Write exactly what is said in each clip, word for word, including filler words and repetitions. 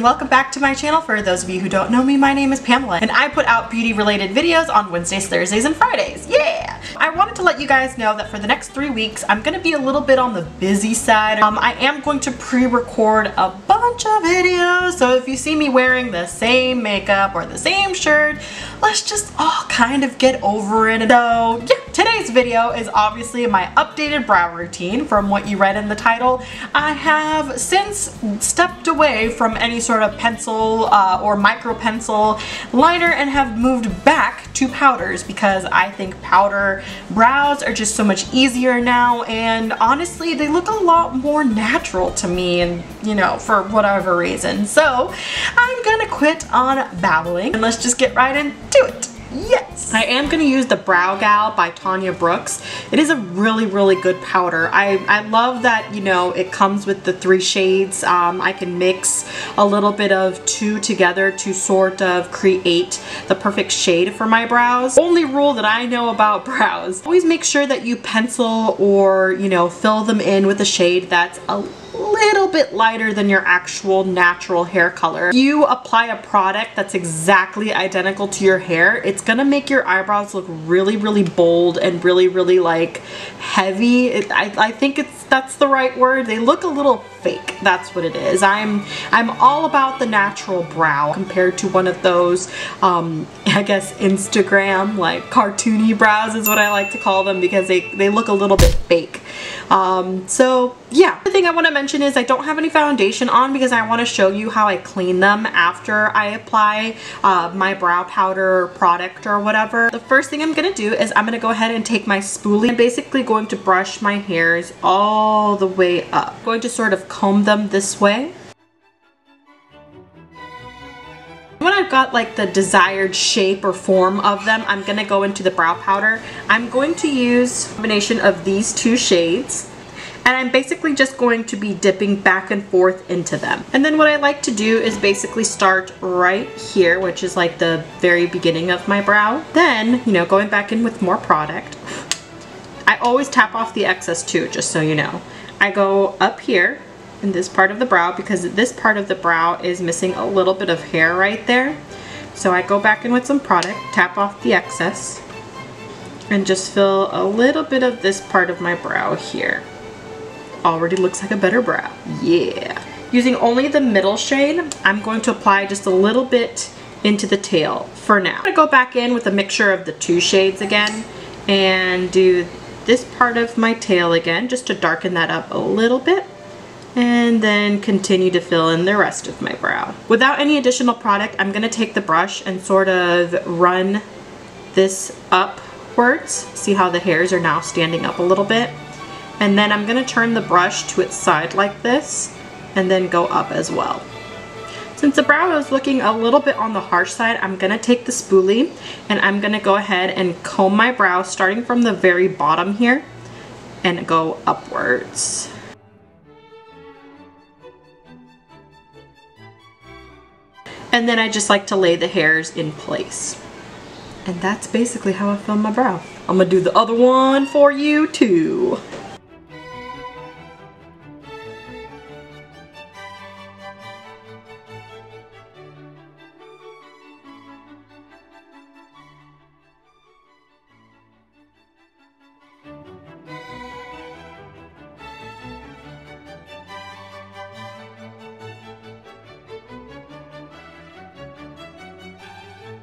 and welcome back to my channel. For those of you who don't know me, my name is Pamela and I put out beauty related videos on Wednesdays, Thursdays, and Fridays. Yeah! I wanted to let you guys know that for the next three weeks I'm going to be a little bit on the busy side. Um, I am going to pre-record a bunch of videos, so if you see me wearing the same makeup or the same shirt, let's just all kind of get over it. So yeah, today's video is obviously my updated brow routine. From what you read in the title, I have since stepped away from any sort of pencil uh, or micro pencil liner and have moved back to powders because I think powder brows are just so much easier now, and honestly they look a lot more natural to me, and you know, for whatever reason. So I'm gonna quit on babbling and let's just get right into it. Yes! I am going to use the Brow Gal by Tanya Brooks. It is a really, really good powder. I, I love that, you know, it comes with the three shades. Um, I can mix a little bit of two together to sort of create the perfect shade for my brows. Only rule that I know about brows: always make sure that you pencil or, you know, fill them in with a shade that's a little bit lighter than your actual natural hair color. If you apply a product that's exactly identical to your hair, it's gonna make your eyebrows look really, really bold and really, really like heavy. It, I, I think it's that's the right word. They look a little fake. That's what it is. I'm I'm all about the natural brow compared to one of those um, I guess Instagram like cartoony brows is what I like to call them, because they, they look a little bit fake. Um, so yeah, the thing I want to mention is I don't have any foundation on because I want to show you how I clean them after I apply uh, my brow powder product or whatever. The first thing I'm going to do is I'm going to go ahead and take my spoolie. I'm basically going to brush my hairs all the way up. I'm going to sort of comb them this way. When I've got like the desired shape or form of them, I'm going to go into the brow powder. I'm going to use a combination of these two shades, and I'm basically just going to be dipping back and forth into them. And then what I like to do is basically start right here, which is like the very beginning of my brow. Then, you know, going back in with more product. I always tap off the excess too, just so you know. I go up here in this part of the brow because this part of the brow is missing a little bit of hair right there. So I go back in with some product, tap off the excess, and just fill a little bit of this part of my brow here. Already looks like a better brow. Yeah. Using only the middle shade, I'm going to apply just a little bit into the tail for now. I'm going to go back in with a mixture of the two shades again and do this part of my tail again just to darken that up a little bit, and then continue to fill in the rest of my brow. Without any additional product, I'm going to take the brush and sort of run this upwards. See how the hairs are now standing up a little bit? And then I'm going to turn the brush to its side like this and then go up as well. Since the brow is looking a little bit on the harsh side, I'm going to take the spoolie and I'm going to go ahead and comb my brow starting from the very bottom here and go upwards. And then I just like to lay the hairs in place. And that's basically how I film my brow. I'm gonna do the other one for you too.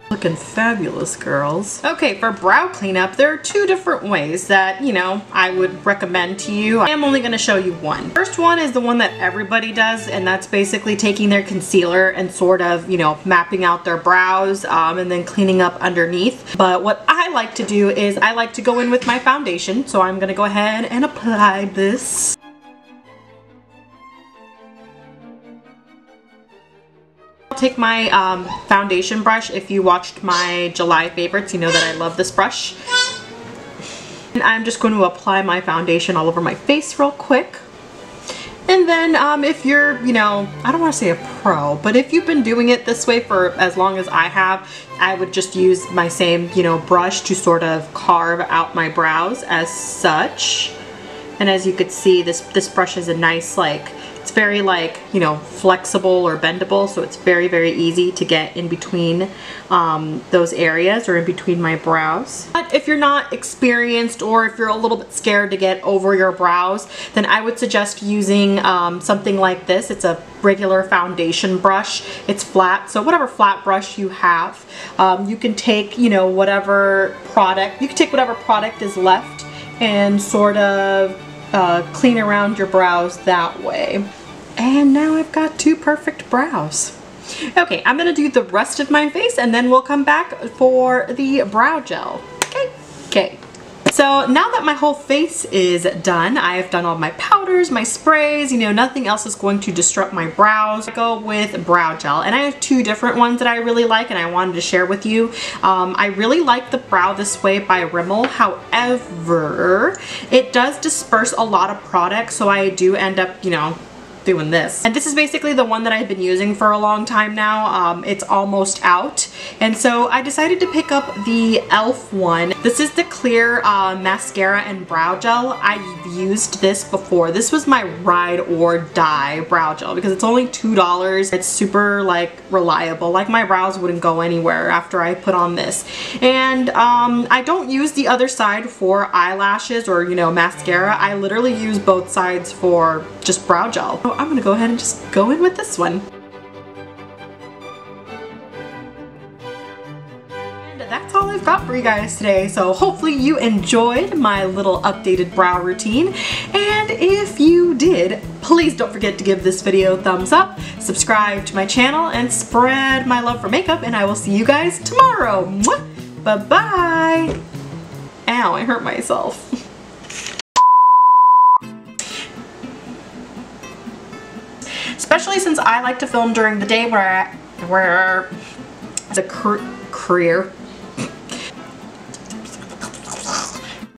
Looking fabulous, girls. Okay, for brow cleanup, there are two different ways that, you know, I would recommend to you. I am only going to show you one. First one is the one that everybody does, and that's basically taking their concealer and sort of, you know, mapping out their brows um, and then cleaning up underneath. But what I like to do is I like to go in with my foundation, so I'm going to go ahead and apply this. Take my um, foundation brush. If you watched my July favorites, you know that I love this brush. And I'm just going to apply my foundation all over my face real quick. And then um, if you're, you know, I don't want to say a pro, but if you've been doing it this way for as long as I have, I would just use my same, you know, brush to sort of carve out my brows as such. And as you could see, this, this brush is a nice, like, very like, you know, flexible or bendable, so it's very, very easy to get in between um, those areas or in between my brows. But if you're not experienced or if you're a little bit scared to get over your brows, then I would suggest using um, something like this. It's a regular foundation brush. It's flat, so whatever flat brush you have, um, you can take, you know, whatever product, you can take whatever product is left and sort of uh, clean around your brows that way. And now I've got two perfect brows. Okay, I'm gonna do the rest of my face and then we'll come back for the brow gel. Okay, okay. So now that my whole face is done, I have done all my powders, my sprays, you know, nothing else is going to disrupt my brows. I go with brow gel, and I have two different ones that I really like and I wanted to share with you. Um, I really like the Brow This Way by Rimmel. However, it does disperse a lot of product, so I do end up, you know, doing this. And this is basically the one that I've been using for a long time now. Um, it's almost out. And so I decided to pick up the e l f one. This is the clear uh, mascara and brow gel. I've used this before. This was my ride or die brow gel because it's only two dollars. It's super like reliable. Like my brows wouldn't go anywhere after I put on this. And um, I don't use the other side for eyelashes or, you know, mascara. I literally use both sides for just brow gel. So I'm gonna go ahead and just go in with this one. That's all I've got for you guys today, so hopefully you enjoyed my little updated brow routine, and if you did, please don't forget to give this video a thumbs up, subscribe to my channel, and spread my love for makeup, and I will see you guys tomorrow. Mwah! Bye-bye! Ow, I hurt myself. Especially since I like to film during the day where I, where the career